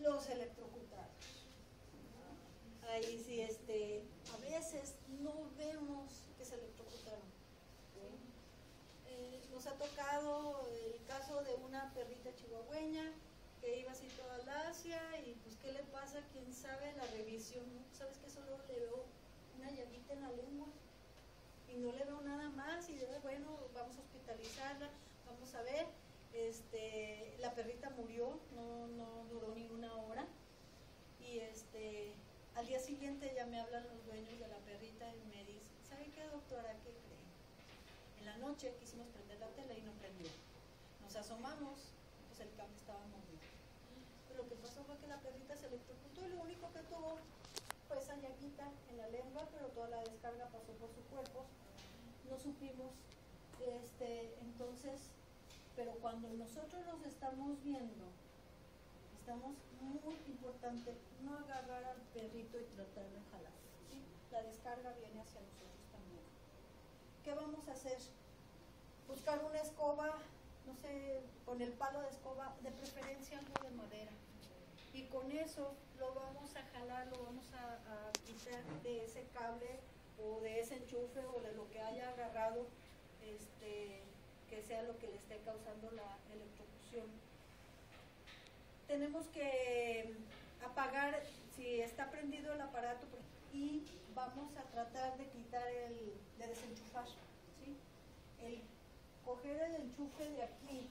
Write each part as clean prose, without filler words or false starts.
Los electrocutados. Ahí sí, a veces no vemos que se electrocutaron. ¿Sí? Nos ha tocado el caso de una perrita chihuahueña que iba así toda lacia y pues qué le pasa, quién sabe, la revisión, ¿no? ¿Sabes que solo le veo una llamita en la lengua y no le veo nada más? Y yo, bueno, vamos a hospitalizarla, vamos a ver. La perrita murió, no duró ni una hora y al día siguiente ya me hablan los dueños de la perrita y me dicen, ¿sabe qué, doctora? ¿Qué cree? En la noche quisimos prender la tela y no prendió. Nos asomamos, pues el cable estaba movido. Pero lo que pasó fue que la perrita se electrocutó y lo único que tuvo fue esa llaguita en la lengua, pero toda la descarga pasó por su cuerpo. No supimos, entonces... Pero cuando nosotros los estamos viendo, estamos muy importante no agarrar al perrito y tratar de jalar. ¿Sí? La descarga viene hacia nosotros también. ¿Qué vamos a hacer? Buscar una escoba, no sé, con el palo de escoba, de preferencia algo de madera. Y con eso lo vamos a jalar, lo vamos a quitar de ese cable o de ese enchufe o de lo que haya agarrado, que sea lo que le esté causando la electrocución. Tenemos que apagar si está prendido el aparato y vamos a tratar de quitar de desenchufar, ¿sí? El coger el enchufe de aquí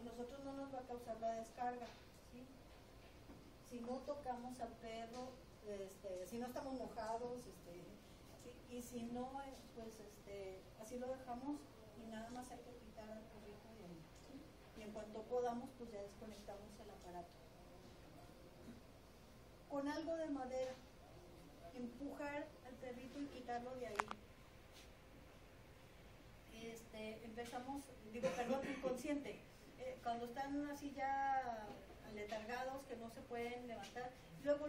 a nosotros no nos va a causar la descarga, ¿sí? Si no tocamos al perro, si no estamos mojados, ¿sí? Y si no, pues así lo dejamos. Y nada más hay que quitar al perrito de ahí, ¿sí? Y en cuanto podamos, pues ya desconectamos el aparato. Con algo de madera, empujar al perrito y quitarlo de ahí. Empezamos, inconsciente. Cuando están así ya aletargados, que no se pueden levantar, luego,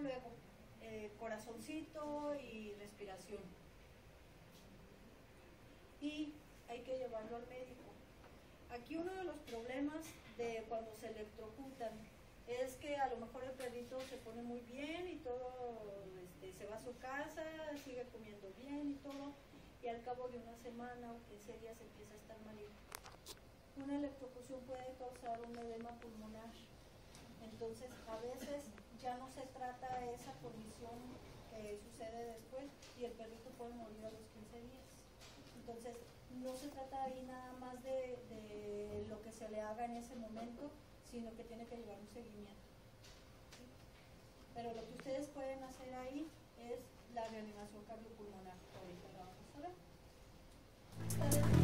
corazoncito y respiración. Y hay que llevarlo al médico. Aquí uno de los problemas de cuando se electrocutan es que a lo mejor el perrito se pone muy bien y todo, se va a su casa, sigue comiendo bien y todo, y al cabo de una semana o 15 días empieza a estar malito. Una electrocución puede causar un edema pulmonar. Entonces, a veces ya no se trata esa condición que sucede después y el perrito puede morir a los 15 días. Entonces, no se trata ahí nada más de lo que se le haga en ese momento, sino que tiene que llevar un seguimiento. ¿Sí? Pero lo que ustedes pueden hacer ahí es la reanimación cardiopulmonar, que ahorita la vamos a ver.